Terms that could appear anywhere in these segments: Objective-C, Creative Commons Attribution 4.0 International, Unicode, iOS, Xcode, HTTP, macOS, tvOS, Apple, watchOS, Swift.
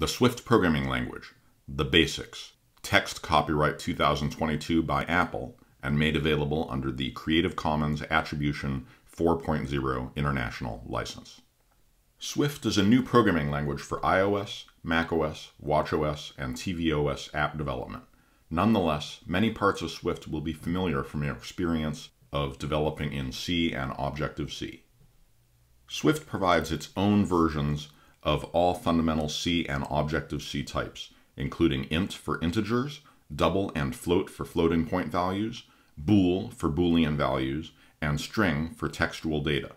The Swift programming language, the basics, text copyright 2022 by Apple and made available under the Creative Commons Attribution 4.0 International license. Swift is a new programming language for iOS, macOS, watchOS, and tvOS app development. Nonetheless, many parts of Swift will be familiar from your experience of developing in C and Objective-C. Swift provides its own versions of all fundamental C and Objective-C types, including int for integers, double and float for floating point values, bool for Boolean values, and string for textual data.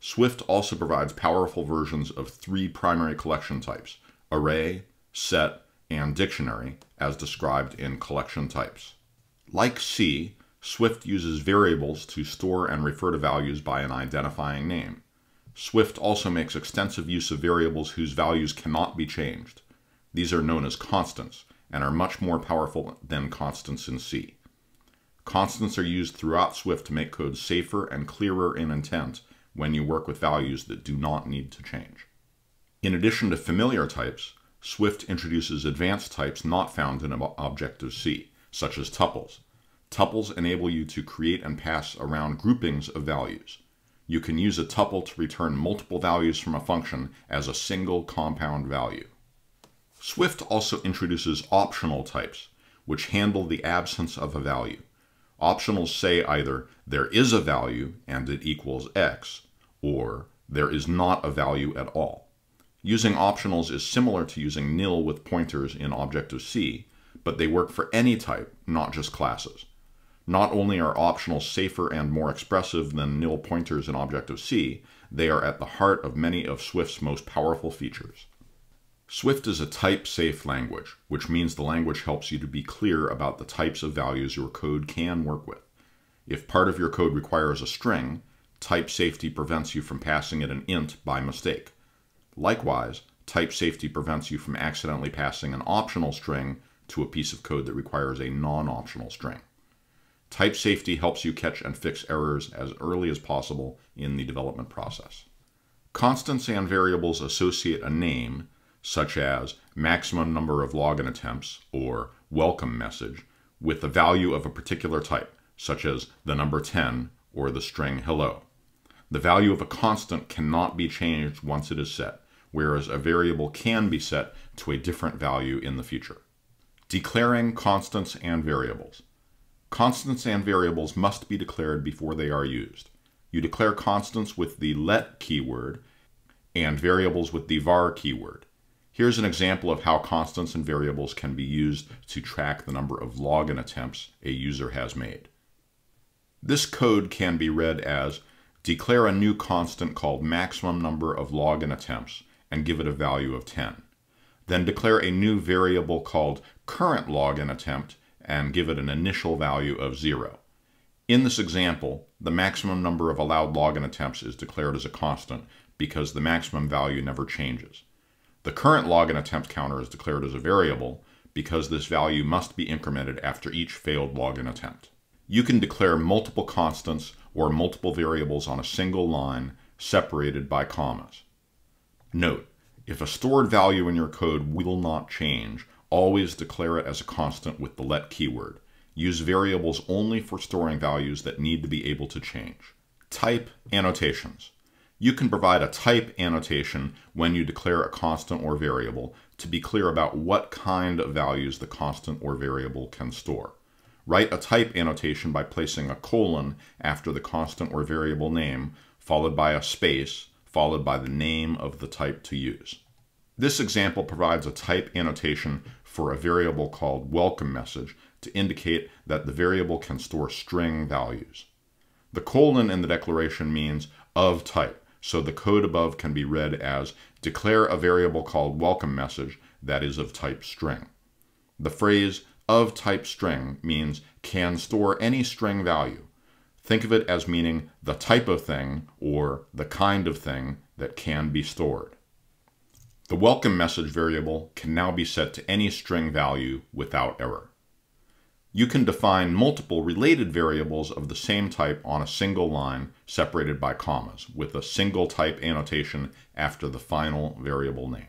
Swift also provides powerful versions of three primary collection types, array, set, and dictionary, as described in collection types. Like C, Swift uses variables to store and refer to values by an identifying name. Swift also makes extensive use of variables whose values cannot be changed. These are known as constants and are much more powerful than constants in C. Constants are used throughout Swift to make code safer and clearer in intent when you work with values that do not need to change. In addition to familiar types, Swift introduces advanced types not found in Objective-C, such as tuples. Tuples enable you to create and pass around groupings of values. You can use a tuple to return multiple values from a function as a single compound value. Swift also introduces optional types, which handle the absence of a value. Optionals say either there is a value and it equals X, or there is not a value at all. Using optionals is similar to using nil with pointers in Objective-C, but they work for any type, not just classes. Not only are optionals safer and more expressive than nil pointers in Objective-C, they are at the heart of many of Swift's most powerful features. Swift is a type-safe language, which means the language helps you to be clear about the types of values your code can work with. If part of your code requires a string, type safety prevents you from passing it an int by mistake. Likewise, type safety prevents you from accidentally passing an optional string to a piece of code that requires a non-optional string. Type safety helps you catch and fix errors as early as possible in the development process. Constants and variables associate a name, such as maximum number of login attempts or welcome message, with the value of a particular type, such as the number 10 or the string hello. The value of a constant cannot be changed once it is set, whereas a variable can be set to a different value in the future. Declaring constants and variables. Constants and variables must be declared before they are used. You declare constants with the let keyword and variables with the var keyword. Here's an example of how constants and variables can be used to track the number of login attempts a user has made. This code can be read as, declare a new constant called maximum number of login attempts and give it a value of 10. Then declare a new variable called current login attempt and give it an initial value of 0. In this example, the maximum number of allowed login attempts is declared as a constant because the maximum value never changes. The current login attempt counter is declared as a variable because this value must be incremented after each failed login attempt. You can declare multiple constants or multiple variables on a single line separated by commas. Note, if a stored value in your code will not change, always declare it as a constant with the let keyword. Use variables only for storing values that need to be able to change. Type annotations. You can provide a type annotation when you declare a constant or variable to be clear about what kind of values the constant or variable can store. Write a type annotation by placing a colon after the constant or variable name, followed by a space, followed by the name of the type to use. This example provides a type annotation for a variable called welcome message to indicate that the variable can store string values. The colon in the declaration means of type. So the code above can be read as declare a variable called welcome message that is of type string. The phrase of type string means can store any string value. Think of it as meaning the type of thing or the kind of thing that can be stored. The welcome message variable can now be set to any string value without error. You can define multiple related variables of the same type on a single line separated by commas with a single type annotation after the final variable name.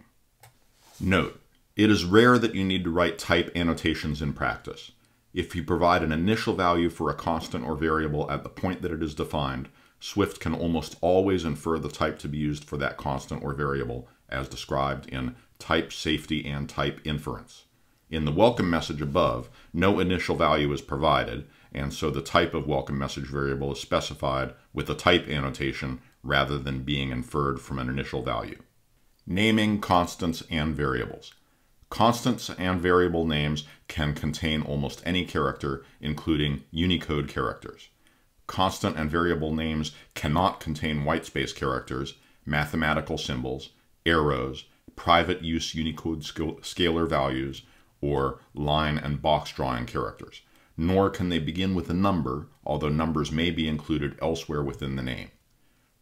Note, It is rare that you need to write type annotations in practice. If you provide an initial value for a constant or variable at the point that it is defined, Swift can almost always infer the type to be used for that constant or variable, as described in type safety and type inference. In the welcome message above, no initial value is provided, and so the type of welcome message variable is specified with a type annotation rather than being inferred from an initial value. Naming constants and variables. Constants and variable names can contain almost any character, including Unicode characters. Constant and variable names cannot contain whitespace characters, mathematical symbols, arrows, private use Unicode scalar values, or line and box drawing characters, nor can they begin with a number, although numbers may be included elsewhere within the name.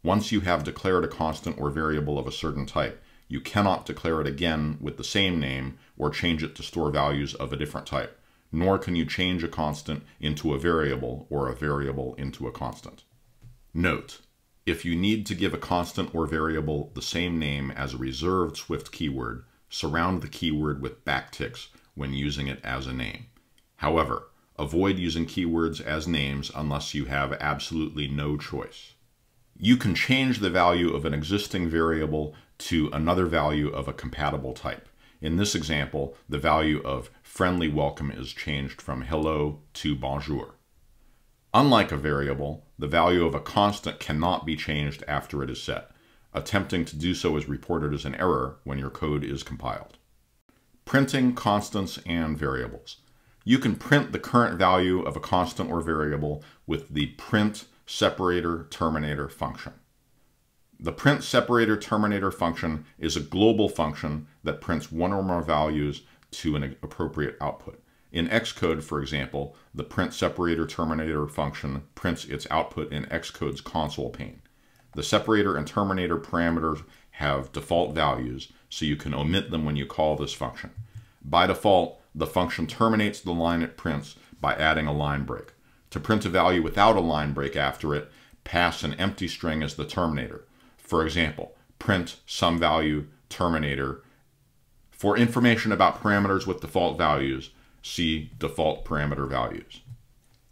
Once you have declared a constant or variable of a certain type, you cannot declare it again with the same name or change it to store values of a different type, nor can you change a constant into a variable or a variable into a constant. Note: if you need to give a constant or variable the same name as a reserved Swift keyword, surround the keyword with backticks when using it as a name. However, avoid using keywords as names unless you have absolutely no choice. You can change the value of an existing variable to another value of a compatible type. In this example, the value of friendly welcome is changed from hello to bonjour. Unlike a variable, the value of a constant cannot be changed after it is set. Attempting to do so is reported as an error when your code is compiled. Printing constants and variables. You can print the current value of a constant or variable with the print separator terminator function. The print separator terminator function is a global function that prints one or more values to an appropriate output. In Xcode, for example, the print separator terminator function prints its output in Xcode's console pane. The separator and terminator parameters have default values, so you can omit them when you call this function. By default, the function terminates the line it prints by adding a line break. To print a value without a line break after it, pass an empty string as the terminator. For example, print some value terminator. For information about parameters with default values, see default parameter values.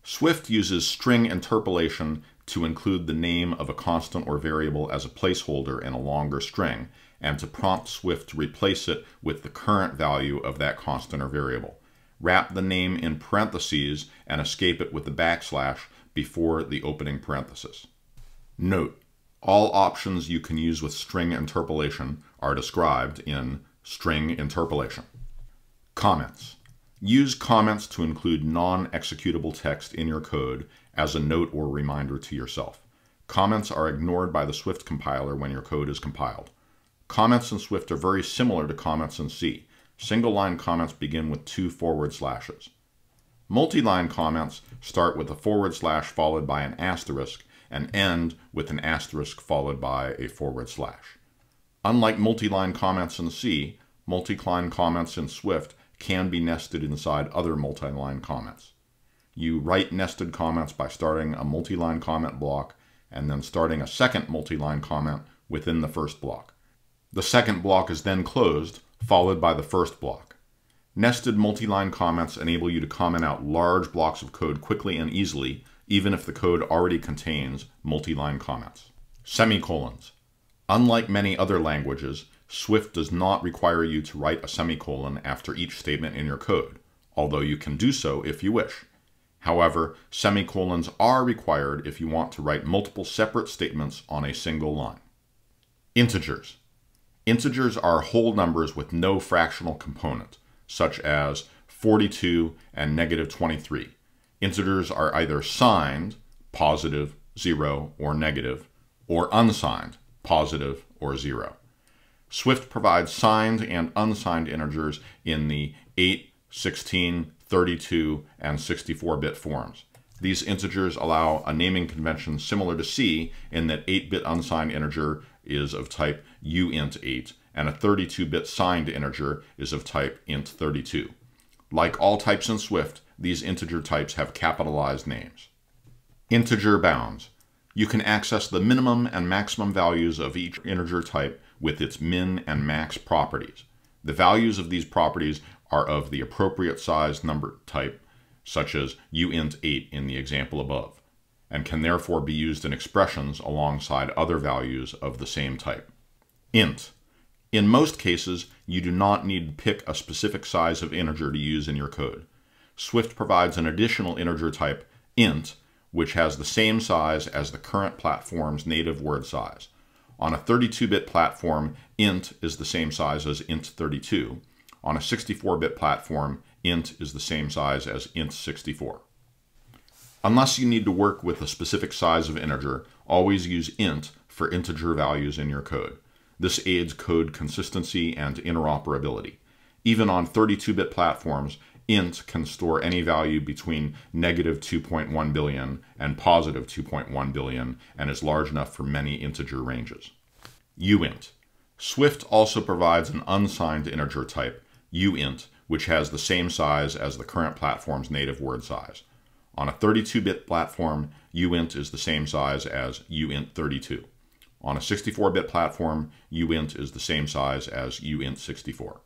Swift uses string interpolation to include the name of a constant or variable as a placeholder in a longer string, and to prompt Swift to replace it with the current value of that constant or variable. Wrap the name in parentheses and escape it with the backslash before the opening parenthesis. Note: all options you can use with string interpolation are described in string interpolation. Comments. Use comments to include non-executable text in your code as a note or reminder to yourself. Comments are ignored by the Swift compiler when your code is compiled. Comments in Swift are very similar to comments in C. Single-line comments begin with 2 forward slashes. Multi-line comments start with a / followed by an asterisk, and end with an asterisk followed by a /. Unlike multi-line comments in C, multi-line comments in Swift can be nested inside other multi-line comments. You write nested comments by starting a multi-line comment block and then starting a second multi-line comment within the first block. The second block is then closed, followed by the first block. Nested multi-line comments enable you to comment out large blocks of code quickly and easily, even if the code already contains multi-line comments. Semicolons. Unlike many other languages, Swift does not require you to write a semicolon after each statement in your code, although you can do so if you wish. However, semicolons are required if you want to write multiple separate statements on a single line. Integers. Integers are whole numbers with no fractional component, such as 42 and -23. Integers are either signed, positive, 0, or negative, or unsigned, positive, or 0. Swift provides signed and unsigned integers in the 8, 16, 32, and 64-bit forms. These integers allow a naming convention similar to C in that 8-bit unsigned integer is of type uint8, and a 32-bit signed integer is of type int32. Like all types in Swift, these integer types have capitalized names. Integer bounds. You can access the minimum and maximum values of each integer type with its min and max properties. The values of these properties are of the appropriate size number type, such as uint 8 in the example above, and can therefore be used in expressions alongside other values of the same type. Int. In most cases, you do not need to pick a specific size of integer to use in your code. Swift provides an additional integer type, int, which has the same size as the current platform's native word size. On a 32-bit platform, int is the same size as int32. On a 64-bit platform, int is the same size as int64. Unless you need to work with a specific size of integer, always use int for integer values in your code. This aids code consistency and interoperability. Even on 32-bit platforms, int can store any value between negative 2.1 billion and positive 2.1 billion and is large enough for many integer ranges. Uint. Swift also provides an unsigned integer type, uint, which has the same size as the current platform's native word size. On a 32-bit platform, uint is the same size as uint32. On a 64-bit platform, uint is the same size as uint64.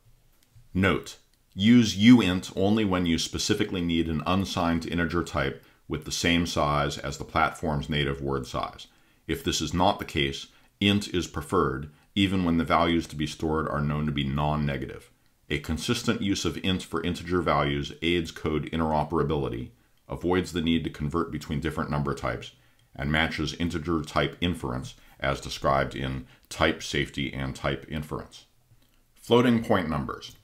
Note: use uint only when you specifically need an unsigned integer type with the same size as the platform's native word size. If this is not the case, int is preferred, even when the values to be stored are known to be non-negative. A consistent use of int for integer values aids code interoperability, avoids the need to convert between different number types, and matches integer type inference as described in type safety and type inference. Floating point numbers.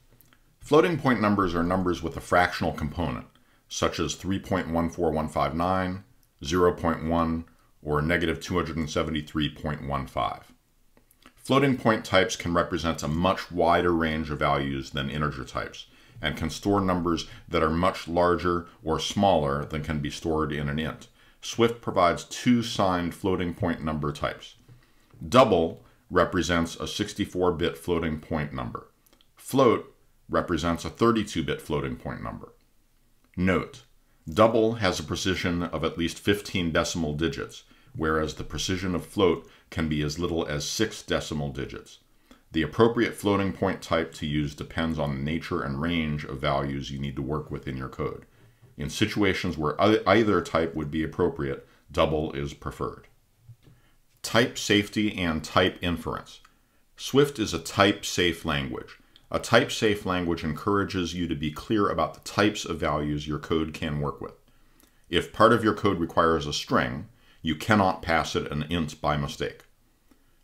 Floating point numbers are numbers with a fractional component, such as 3.14159, 0.1, or negative 273.15. Floating point types can represent a much wider range of values than integer types, and can store numbers that are much larger or smaller than can be stored in an int. Swift provides two signed floating point number types. Double represents a 64-bit floating point number. Float represents a 32-bit floating point number. Note: double has a precision of at least 15 decimal digits, whereas the precision of float can be as little as 6 decimal digits. The appropriate floating point type to use depends on the nature and range of values you need to work with in your code. In situations where either type would be appropriate, double is preferred. Type safety and type inference. Swift is a type-safe language. A type-safe language encourages you to be clear about the types of values your code can work with. If part of your code requires a string, you cannot pass it an int by mistake.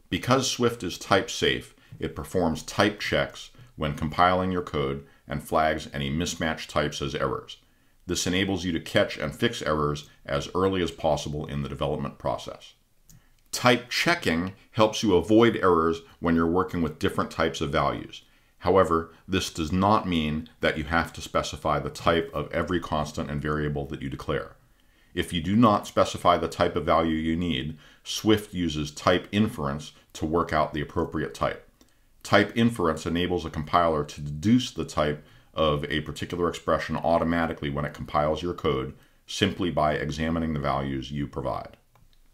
Because Swift is type safe, it performs type checks when compiling your code and flags any mismatched types as errors. This enables you to catch and fix errors as early as possible in the development process. Type checking helps you avoid errors when you're working with different types of values. However, this does not mean that you have to specify the type of every constant and variable that you declare. If you do not specify the type of value you need, Swift uses type inference to work out the appropriate type. Type inference enables a compiler to deduce the type of a particular expression automatically when it compiles your code, simply by examining the values you provide.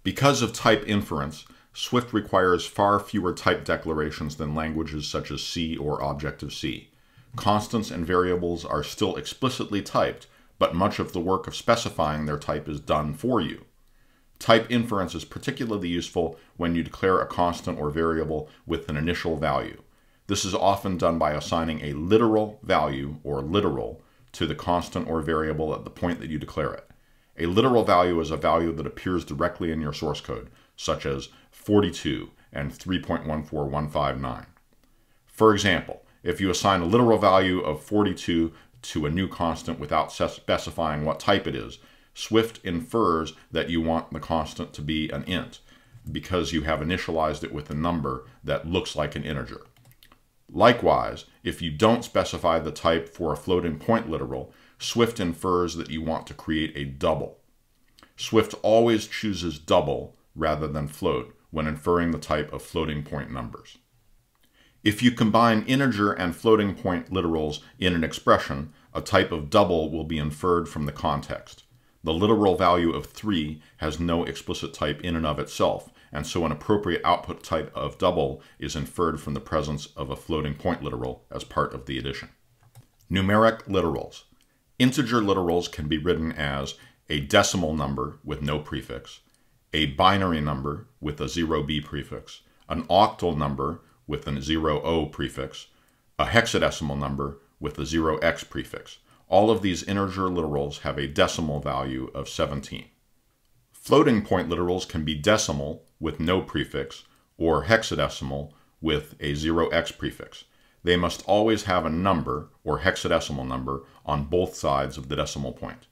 Because of type inference, Swift requires far fewer type declarations than languages such as C or Objective-C. Constants and variables are still explicitly typed, but much of the work of specifying their type is done for you. Type inference is particularly useful when you declare a constant or variable with an initial value. This is often done by assigning a literal value, or literal, to the constant or variable at the point that you declare it. A literal value is a value that appears directly in your source code, such as 42 and 3.14159. For example, if you assign a literal value of 42 to a new constant without specifying what type it is, Swift infers that you want the constant to be an int, because you have initialized it with a number that looks like an integer. Likewise, if you don't specify the type for a floating point literal, Swift infers that you want to create a double. Swift always chooses double rather than float when inferring the type of floating point numbers. If you combine integer and floating point literals in an expression, a type of double will be inferred from the context. The literal value of 3 has no explicit type in and of itself, and so an appropriate output type of double is inferred from the presence of a floating point literal as part of the addition. Numeric literals. Integer literals can be written as a decimal number with no prefix, a binary number with a 0b prefix, an octal number with a 0o prefix, a hexadecimal number with a 0x prefix. All of these integer literals have a decimal value of 17. Floating point literals can be decimal with no prefix or hexadecimal with a 0x prefix. They must always have a number or hexadecimal number on both sides of the decimal point.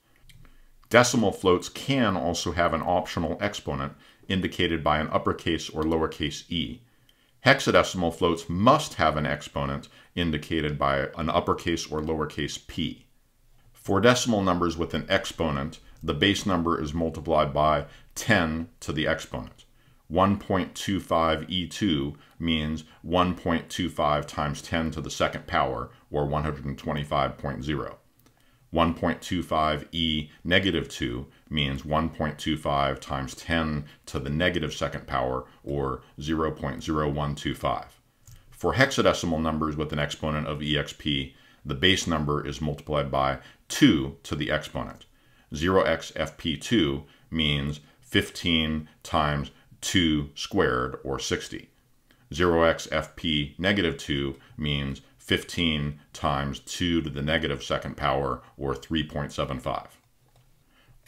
Decimal floats can also have an optional exponent indicated by an uppercase or lowercase e. Hexadecimal floats must have an exponent indicated by an uppercase or lowercase p. For decimal numbers with an exponent, the base number is multiplied by 10 to the exponent. 1.25e2 means 1.25 times 10 to the second power, or 125.0. 1.25e negative 2 means 1.25 times 10 to the negative second power, or 0.0125. For hexadecimal numbers with an exponent of exp, the base number is multiplied by 2 to the exponent. 0xfp2 means 15 times 2 squared, or 60. 0xfp negative 2 means 15 times 2 to the negative second power, or 3.75.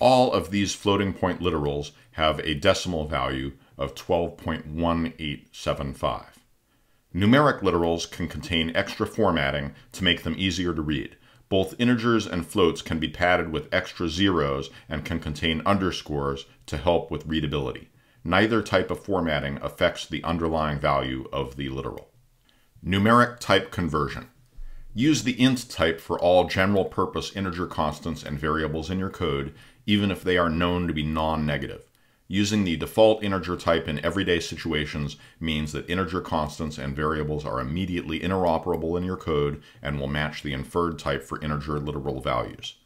All of these floating point literals have a decimal value of 12.1875. Numeric literals can contain extra formatting to make them easier to read. Both integers and floats can be padded with extra zeros and can contain underscores to help with readability. Neither type of formatting affects the underlying value of the literal. Numeric type conversion. Use the int type for all general purpose integer constants and variables in your code, even if they are known to be non-negative. Using the default integer type in everyday situations means that integer constants and variables are immediately interoperable in your code and will match the inferred type for integer literal values.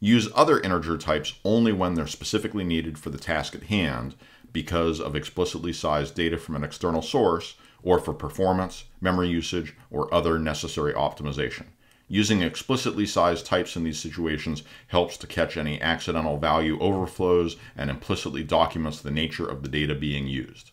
Use other integer types only when they're specifically needed for the task at hand because of explicitly sized data from an external source, or for performance, memory usage, or other necessary optimization. Using explicitly sized types in these situations helps to catch any accidental value overflows and implicitly documents the nature of the data being used.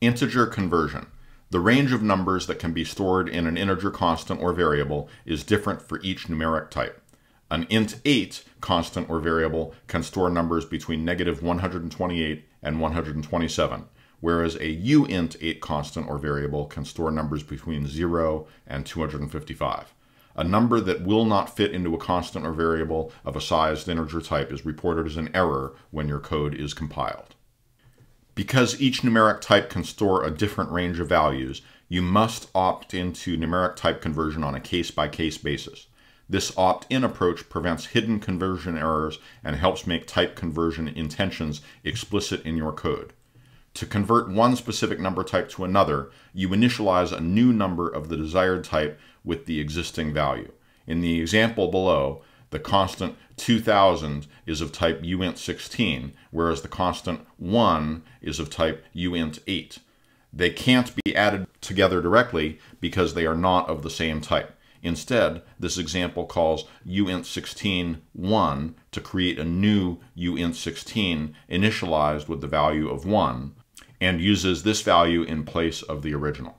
Integer conversion. The range of numbers that can be stored in an integer constant or variable is different for each numeric type. An int8 constant or variable can store numbers between -128 and 127. Whereas a uint8 constant or variable can store numbers between 0 and 255. A number that will not fit into a constant or variable of a sized integer type is reported as an error when your code is compiled. Because each numeric type can store a different range of values, you must opt into numeric type conversion on a case-by-case basis. This opt-in approach prevents hidden conversion errors and helps make type conversion intentions explicit in your code. To convert one specific number type to another, you initialize a new number of the desired type with the existing value. In the example below, the constant 2000 is of type uint16, whereas the constant 1 is of type uint8. They can't be added together directly because they are not of the same type. Instead, this example calls uint16 1 to create a new uint16 initialized with the value of 1, and uses this value in place of the original.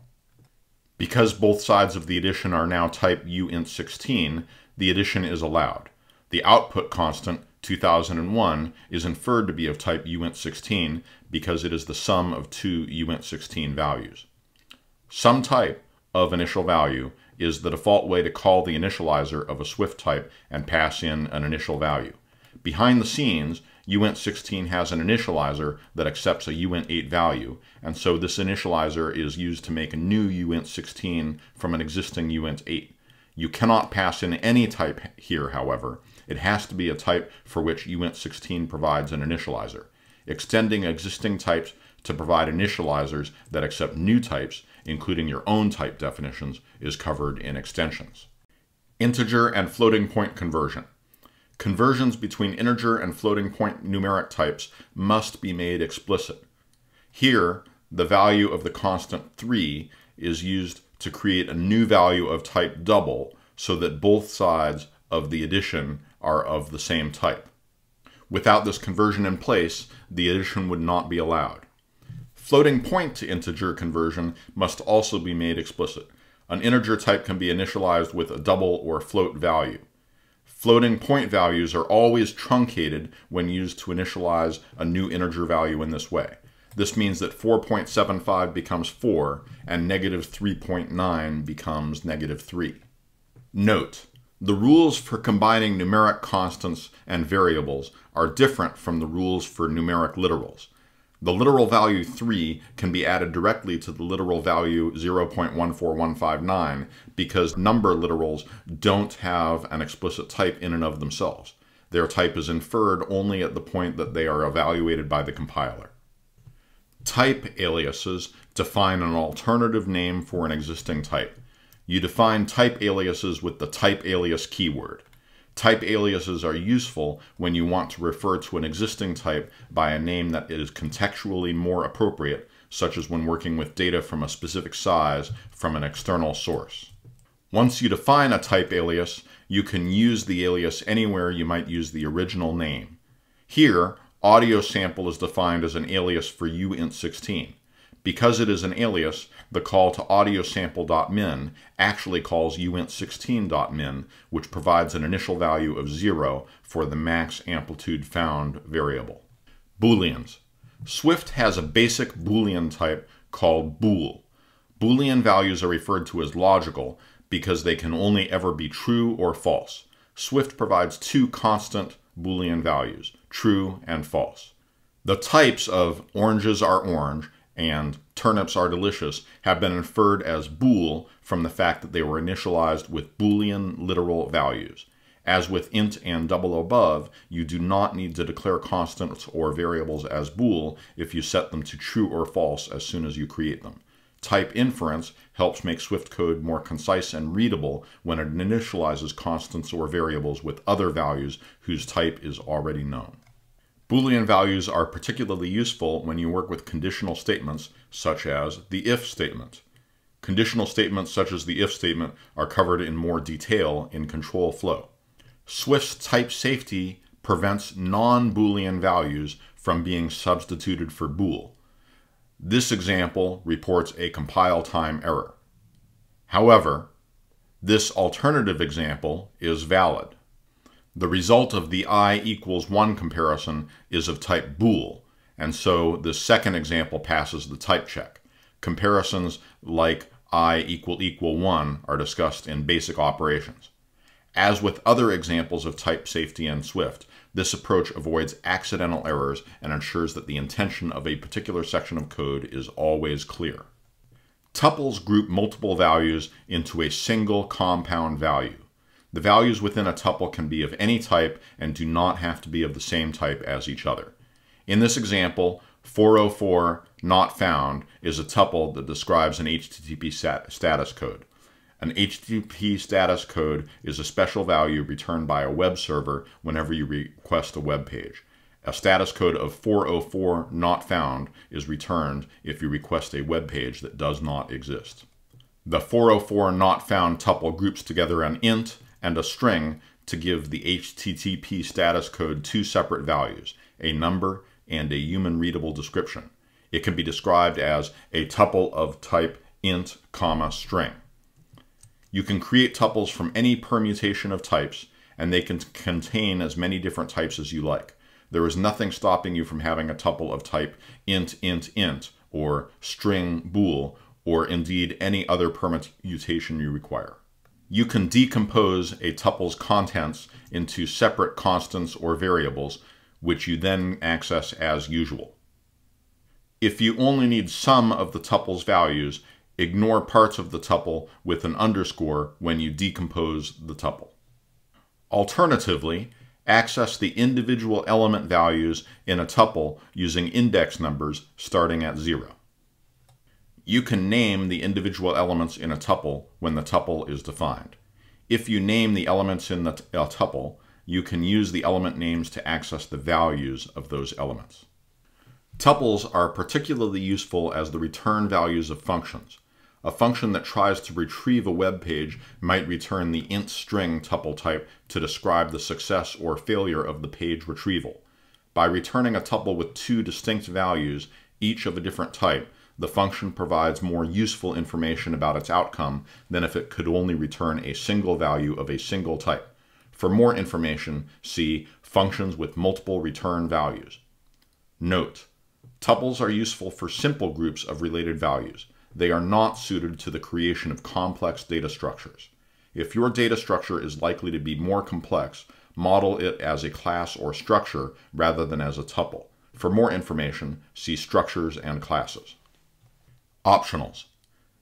Because both sides of the addition are now type uint16, the addition is allowed. The output constant, 2001, is inferred to be of type uint16 because it is the sum of two uint16 values. Some type of initial value is the default way to call the initializer of a Swift type and pass in an initial value. Behind the scenes, uint16 has an initializer that accepts a uint8 value, and so this initializer is used to make a new uint16 from an existing uint8. You cannot pass in any type here, however. It has to be a type for which uint16 provides an initializer. Extending existing types to provide initializers that accept new types, including your own type definitions, is covered in extensions. Integer and floating point conversion. Conversions between integer and floating point numeric types must be made explicit. Here, the value of the constant 3 is used to create a new value of type double so that both sides of the addition are of the same type. Without this conversion in place, the addition would not be allowed. Floating point to integer conversion must also be made explicit. An integer type can be initialized with a double or float value. Floating point values are always truncated when used to initialize a new integer value in this way. This means that 4.75 becomes 4 and -3.9 becomes -3. Note: the rules for combining numeric constants and variables are different from the rules for numeric literals. The literal value 3 can be added directly to the literal value 0.14159 because number literals don't have an explicit type in and of themselves. Their type is inferred only at the point that they are evaluated by the compiler. Type aliases define an alternative name for an existing type. You define type aliases with the type alias keyword. Type aliases are useful when you want to refer to an existing type by a name that is contextually more appropriate, such as when working with data from a specific size from an external source. Once you define a type alias, you can use the alias anywhere you might use the original name. Here, audio sample is defined as an alias for uint16. Because it is an alias, the call to audiosample.min actually calls uint16.min, which provides an initial value of 0 for the max amplitude found variable. Booleans. Swift has a basic Boolean type called bool. Boolean values are referred to as logical because they can only ever be true or false. Swift provides two constant Boolean values, true and false. The types of oranges are orange and turnips are delicious have been inferred as bool from the fact that they were initialized with Boolean literal values. As with int and double above, you do not need to declare constants or variables as bool if you set them to true or false as soon as you create them. Type inference helps make Swift code more concise and readable when it initializes constants or variables with other values whose type is already known. Boolean values are particularly useful when you work with conditional statements, such as the if statement. Conditional statements such as the if statement are covered in more detail in control flow. Swift's type safety prevents non-Boolean values from being substituted for bool. This example reports a compile time error. However, this alternative example is valid. The result of the i = 1 comparison is of type bool, and so the second example passes the type check. Comparisons like i == 1 are discussed in basic operations. As with other examples of type safety in Swift, this approach avoids accidental errors and ensures that the intention of a particular section of code is always clear. Tuples group multiple values into a single compound value. The values within a tuple can be of any type and do not have to be of the same type as each other. In this example, 404 not found is a tuple that describes an HTTP status code. An HTTP status code is a special value returned by a web server whenever you request a web page. A status code of 404 not found is returned if you request a web page that does not exist. The 404 not found tuple groups together an int and a string to give the HTTP status code two separate values, a number and a human-readable description. It can be described as a tuple of type int, string. You can create tuples from any permutation of types, and they can contain as many different types as you like. There is nothing stopping you from having a tuple of type int, or string bool, or indeed any other permutation you require. You can decompose a tuple's contents into separate constants or variables, which you then access as usual. If you only need some of the tuple's values, ignore parts of the tuple with an underscore when you decompose the tuple. Alternatively, access the individual element values in a tuple using index numbers starting at 0. You can name the individual elements in a tuple when the tuple is defined. If you name the elements in a tuple, you can use the element names to access the values of those elements. Tuples are particularly useful as the return values of functions. A function that tries to retrieve a web page might return the int string tuple type to describe the success or failure of the page retrieval. By returning a tuple with two distinct values, each of a different type, the function provides more useful information about its outcome than if it could only return a single value of a single type. For more information, see functions with multiple return values. Note: tuples are useful for simple groups of related values. They are not suited to the creation of complex data structures. If your data structure is likely to be more complex, model it as a class or structure rather than as a tuple. For more information, see structures and classes. Optionals.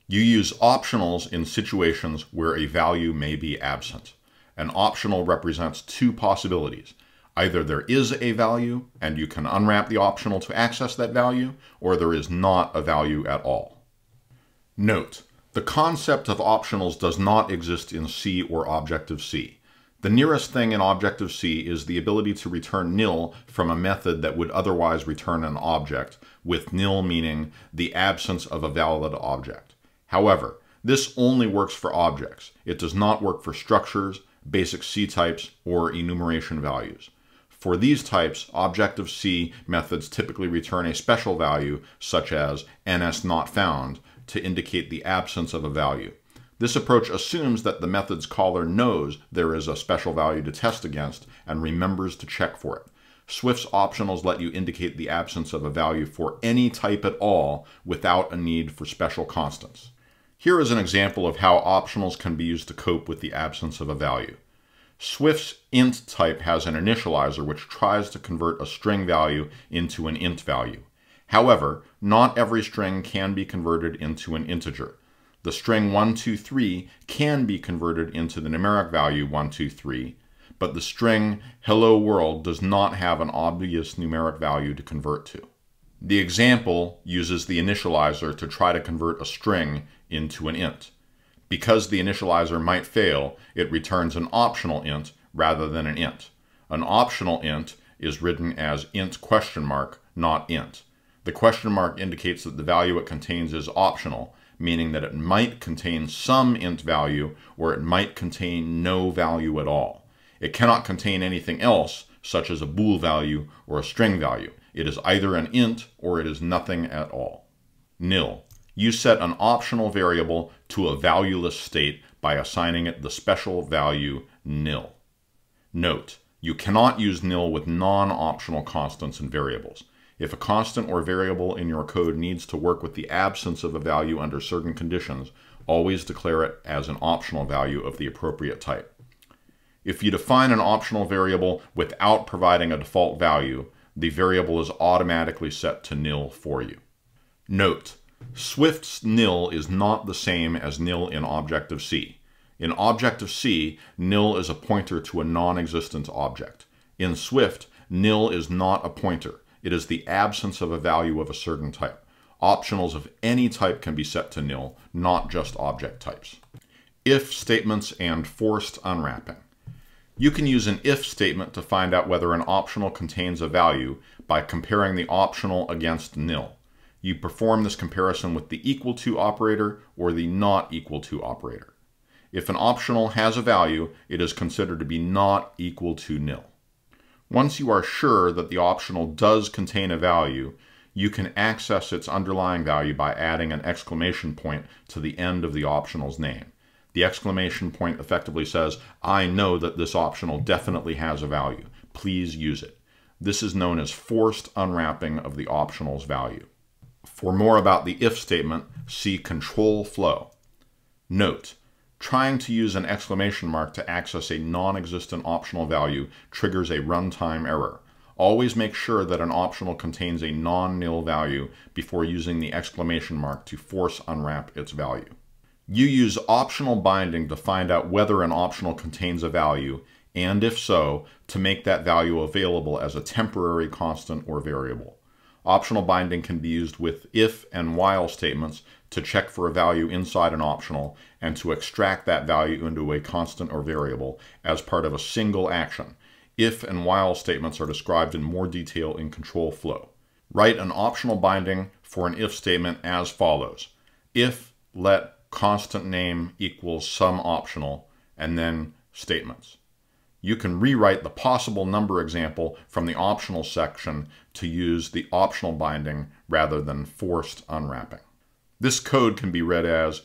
You use optionals in situations where a value may be absent. An optional represents two possibilities. Either there is a value and you can unwrap the optional to access that value, or there is not a value at all. Note: the concept of optionals does not exist in C or Objective-C. The nearest thing in Objective-C is the ability to return nil from a method that would otherwise return an object, with nil meaning the absence of a valid object. However, this only works for objects. It does not work for structures, basic C types, or enumeration values. For these types, Objective-C methods typically return a special value, such as NS not found, to indicate the absence of a value. This approach assumes that the method's caller knows there is a special value to test against and remembers to check for it. Swift's optionals let you indicate the absence of a value for any type at all without a need for special constants. Here is an example of how optionals can be used to cope with the absence of a value. Swift's int type has an initializer which tries to convert a string value into an int value. However, not every string can be converted into an integer. The string 123 can be converted into the numeric value 123, but the string hello world does not have an obvious numeric value to convert to. The example uses the initializer to try to convert a string into an int. Because the initializer might fail, it returns an optional int rather than an int. An optional int is written as int question mark, not int. The question mark indicates that the value it contains is optional, meaning that it might contain some int value or it might contain no value at all. It cannot contain anything else, such as a bool value or a string value. It is either an int or it is nothing at all. Nil. You set an optional variable to a valueless state by assigning it the special value nil. Note: you cannot use nil with non-optional constants and variables. If a constant or variable in your code needs to work with the absence of a value under certain conditions, always declare it as an optional value of the appropriate type. If you define an optional variable without providing a default value, the variable is automatically set to nil for you. Note: Swift's nil is not the same as nil in Objective-C. In Objective-C, nil is a pointer to a non-existent object. In Swift, nil is not a pointer. It is the absence of a value of a certain type. Optionals of any type can be set to nil, not just object types. If statements and forced unwrapping. You can use an if statement to find out whether an optional contains a value by comparing the optional against nil. You perform this comparison with the equal to operator or the not equal to operator. If an optional has a value, it is considered to be not equal to nil. Once you are sure that the optional does contain a value, you can access its underlying value by adding an exclamation point to the end of the optional's name. The exclamation point effectively says, "I know that this optional definitely has a value. Please use it." This is known as forced unwrapping of the optional's value. For more about the if statement, see control flow. Note: trying to use an exclamation mark to access a non-existent optional value triggers a runtime error. Always make sure that an optional contains a non-nil value before using the exclamation mark to force unwrap its value. You use optional binding to find out whether an optional contains a value, and if so, to make that value available as a temporary constant or variable. Optional binding can be used with if and while statements to check for a value inside an optional and to extract that value into a constant or variable as part of a single action. If and while statements are described in more detail in control flow. Write an optional binding for an if statement as follows. If let constant name equals some optional, and then statements. You can rewrite the possible number example from the optional section to use the optional binding rather than forced unwrapping. This code can be read as,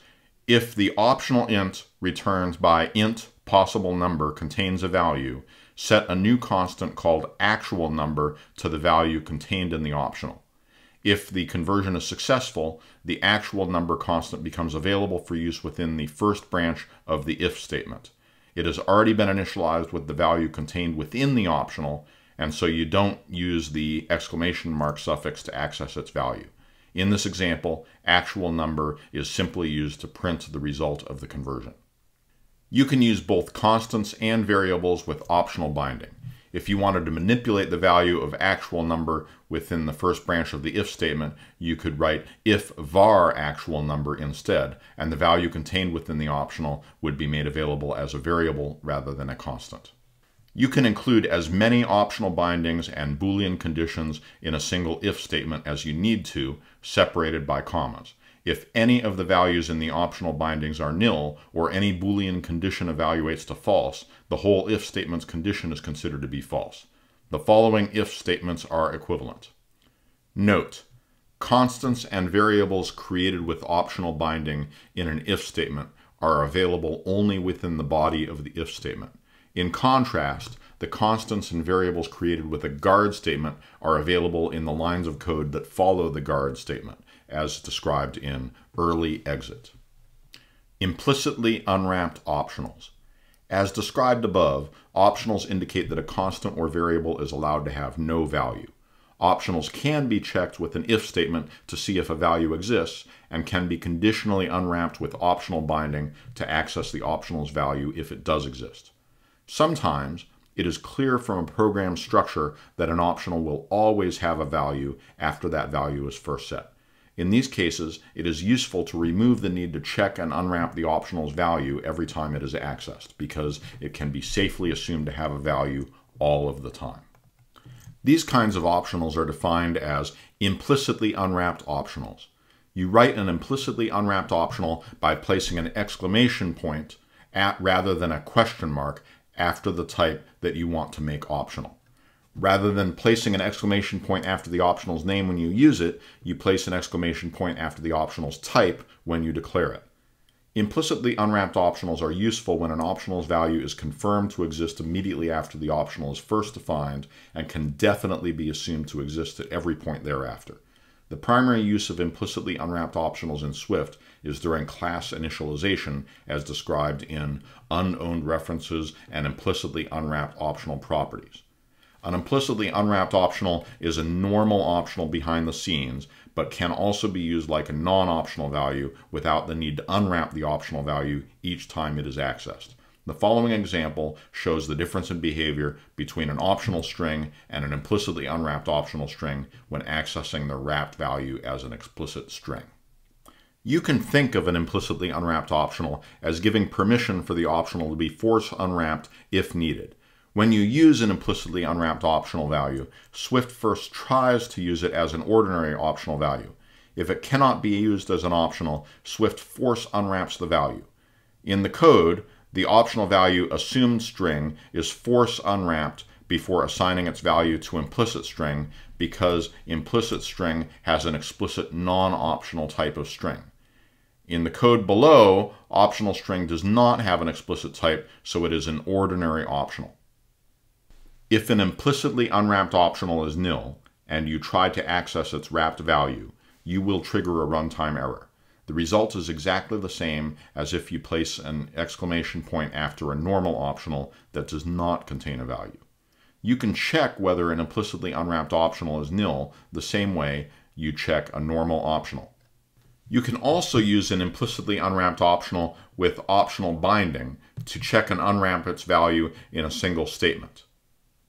if the optional int returns by int possible number contains a value, set a new constant called actual number to the value contained in the optional. If the conversion is successful, the actual number constant becomes available for use within the first branch of the if statement. It has already been initialized with the value contained within the optional, and so you don't use the exclamation mark suffix to access its value. In this example, actual number is simply used to print the result of the conversion. You can use both constants and variables with optional binding. If you wanted to manipulate the value of actual number within the first branch of the if statement, you could write if var actual number instead, and the value contained within the optional would be made available as a variable rather than a constant. You can include as many optional bindings and Boolean conditions in a single if statement as you need to, separated by commas. If any of the values in the optional bindings are nil, or any Boolean condition evaluates to false, the whole if statement's condition is considered to be false. The following if statements are equivalent. Note: constants and variables created with optional binding in an if statement are available only within the body of the if statement. In contrast, the constants and variables created with a guard statement are available in the lines of code that follow the guard statement, as described in early exit. Implicitly unwrapped optionals. As described above, optionals indicate that a constant or variable is allowed to have no value. Optionals can be checked with an if statement to see if a value exists, and can be conditionally unwrapped with optional binding to access the optional's value if it does exist. Sometimes, it is clear from a program structure that an optional will always have a value after that value is first set. In these cases, it is useful to remove the need to check and unwrap the optional's value every time it is accessed, because it can be safely assumed to have a value all of the time. These kinds of optionals are defined as implicitly unwrapped optionals. You write an implicitly unwrapped optional by placing an exclamation point rather than a question mark after the type that you want to make optional. Rather than placing an exclamation point after the optional's name when you use it, you place an exclamation point after the optional's type when you declare it. Implicitly unwrapped optionals are useful when an optional's value is confirmed to exist immediately after the optional is first defined, and can definitely be assumed to exist at every point thereafter. The primary use of implicitly unwrapped optionals in Swift is during class initialization, as described in unowned references and implicitly unwrapped optional properties. An implicitly unwrapped optional is a normal optional behind the scenes, but can also be used like a non-optional value without the need to unwrap the optional value each time it is accessed. The following example shows the difference in behavior between an optional string and an implicitly unwrapped optional string when accessing the wrapped value as an explicit string. You can think of an implicitly unwrapped optional as giving permission for the optional to be force unwrapped if needed. When you use an implicitly unwrapped optional value, Swift first tries to use it as an ordinary optional value. If it cannot be used as an optional, Swift force unwraps the value. In the code, the optional value assumed string is force unwrapped before assigning its value to implicit string, because implicit string has an explicit non-optional type of string. In the code below, optional string does not have an explicit type, so it is an ordinary optional. If an implicitly unwrapped optional is nil, and you try to access its wrapped value, you will trigger a runtime error. The result is exactly the same as if you place an exclamation point after a normal optional that does not contain a value. You can check whether an implicitly unwrapped optional is nil the same way you check a normal optional. You can also use an implicitly unwrapped optional with optional binding to check and unwrap its value in a single statement.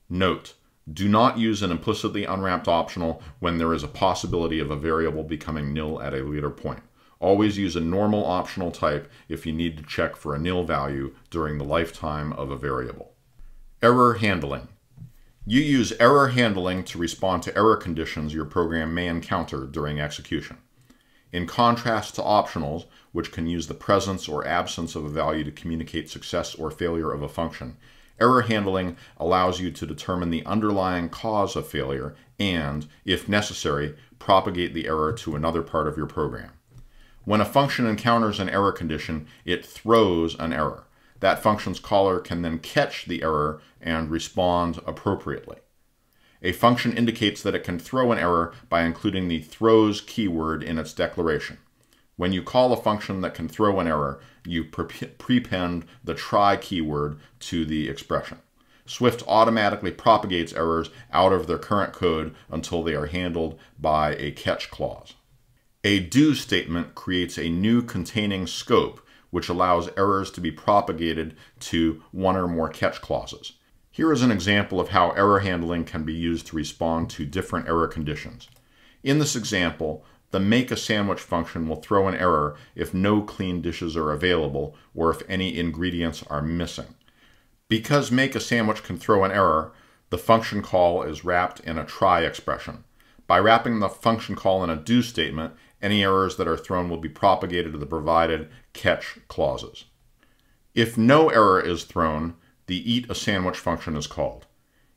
Note: do not use an implicitly unwrapped optional when there is a possibility of a variable becoming nil at a later point. Always use a normal optional type if you need to check for a nil value during the lifetime of a variable. Error handling. You use error handling to respond to error conditions your program may encounter during execution, in contrast to optionals, which can use the presence or absence of a value to communicate success or failure of a function. Error handling allows you to determine the underlying cause of failure and, if necessary, propagate the error to another part of your program. When a function encounters an error condition, it throws an error. That function's caller can then catch the error and respond appropriately. A function indicates that it can throw an error by including the throws keyword in its declaration. When you call a function that can throw an error, you prepend the try keyword to the expression. Swift automatically propagates errors out of their current code until they are handled by a catch clause. A do statement creates a new containing scope, which allows errors to be propagated to one or more catch clauses. Here is an example of how error handling can be used to respond to different error conditions. In this example, the make a sandwich function will throw an error if no clean dishes are available or if any ingredients are missing. Because make a sandwich can throw an error, the function call is wrapped in a try expression. By wrapping the function call in a do statement, any errors that are thrown will be propagated to the provided catch clauses. If no error is thrown, the eat a sandwich function is called.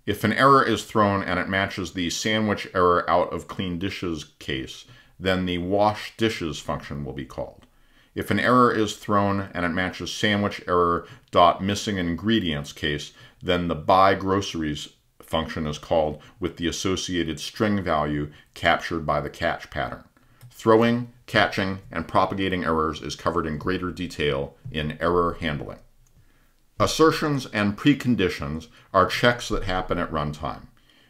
If an error is thrown and it matches the sandwich error out of clean dishes case, then the wash dishes function will be called. If an error is thrown and it matches sandwich error dot missing ingredients case, then the buy groceries function is called with the associated string value captured by the catch pattern. Throwing, catching, and propagating errors is covered in greater detail in error handling. Assertions and preconditions are checks that happen at runtime.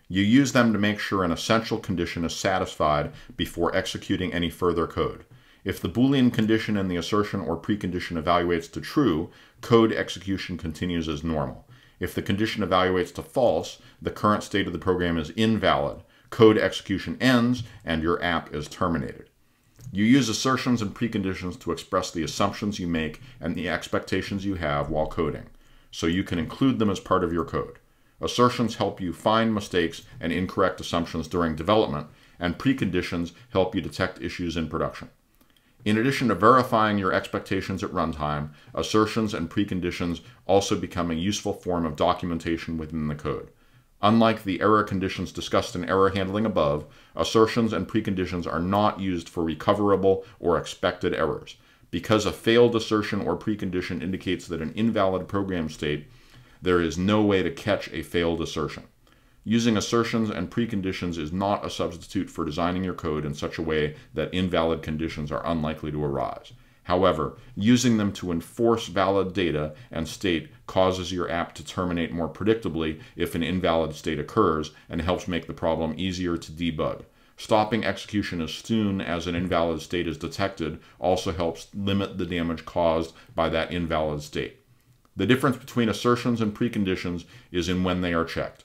You use them to make sure an essential condition is satisfied before executing any further code. If the Boolean condition in the assertion or precondition evaluates to true, code execution continues as normal. If the condition evaluates to false, the current state of the program is invalid, code execution ends, and your app is terminated. You use assertions and preconditions to express the assumptions you make and the expectations you have while coding, so you can include them as part of your code. Assertions help you find mistakes and incorrect assumptions during development, and preconditions help you detect issues in production. In addition to verifying your expectations at runtime, assertions and preconditions also become a useful form of documentation within the code. Unlike the error conditions discussed in error handling above, assertions and preconditions are not used for recoverable or expected errors. Because a failed assertion or precondition indicates that an invalid program state, there is no way to catch a failed assertion. Using assertions and preconditions is not a substitute for designing your code in such a way that invalid conditions are unlikely to arise. However, using them to enforce valid data and state causes your app to terminate more predictably if an invalid state occurs and helps make the problem easier to debug. Stopping execution as soon as an invalid state is detected also helps limit the damage caused by that invalid state. The difference between assertions and preconditions is in when they are checked.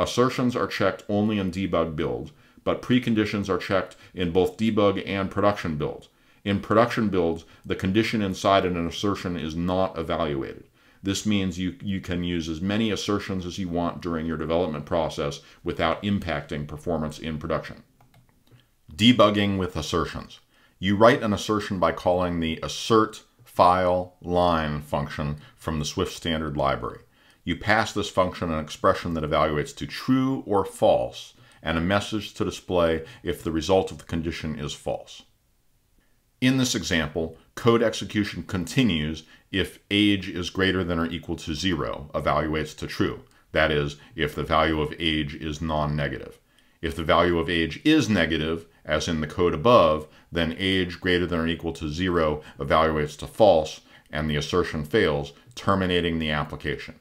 Assertions are checked only in debug builds, but preconditions are checked in both debug and production builds. In production builds, the condition inside an assertion is not evaluated. This means you can use as many assertions as you want during your development process without impacting performance in production. Debugging with assertions. You write an assertion by calling the assert file line function from the Swift standard library. You pass this function an expression that evaluates to true or false and a message to display if the result of the condition is false. In this example, code execution continues if age is greater than or equal to 0 evaluates to true. That is, if the value of age is non-negative. If the value of age is negative, as in the code above, then age greater than or equal to 0 evaluates to false, and the assertion fails, terminating the application.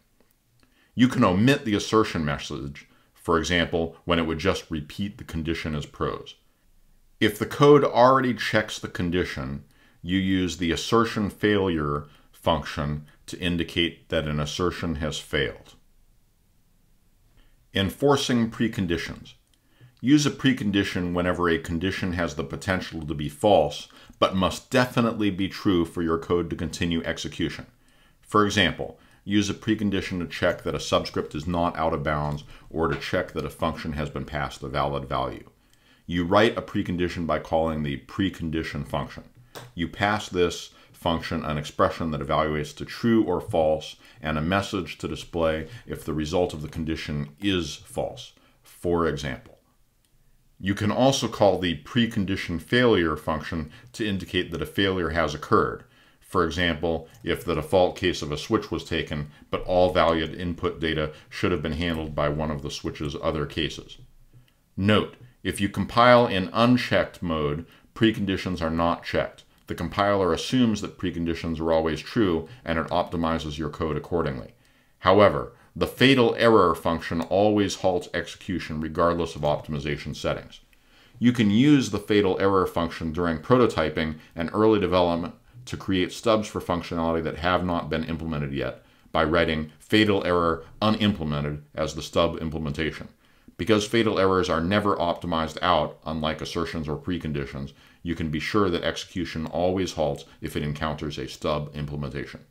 You can omit the assertion message, for example, when it would just repeat the condition as prose. If the code already checks the condition, you use the assertion failure function to indicate that an assertion has failed. Enforcing preconditions. Use a precondition whenever a condition has the potential to be false, but must definitely be true for your code to continue execution. For example, use a precondition to check that a subscript is not out of bounds or to check that a function has been passed a valid value. You write a precondition by calling the precondition function. You pass this function an expression that evaluates to true or false and a message to display if the result of the condition is false, for example. You can also call the precondition failure function to indicate that a failure has occurred. For example, if the default case of a switch was taken, but all valid input data should have been handled by one of the switch's other cases. Note, if you compile in unchecked mode, preconditions are not checked. The compiler assumes that preconditions are always true, and it optimizes your code accordingly. However, the fatal error function always halts execution regardless of optimization settings. You can use the fatal error function during prototyping and early development to create stubs for functionality that have not been implemented yet by writing fatal error unimplemented as the stub implementation. Because fatal errors are never optimized out, unlike assertions or preconditions, you can be sure that execution always halts if it encounters a stub implementation.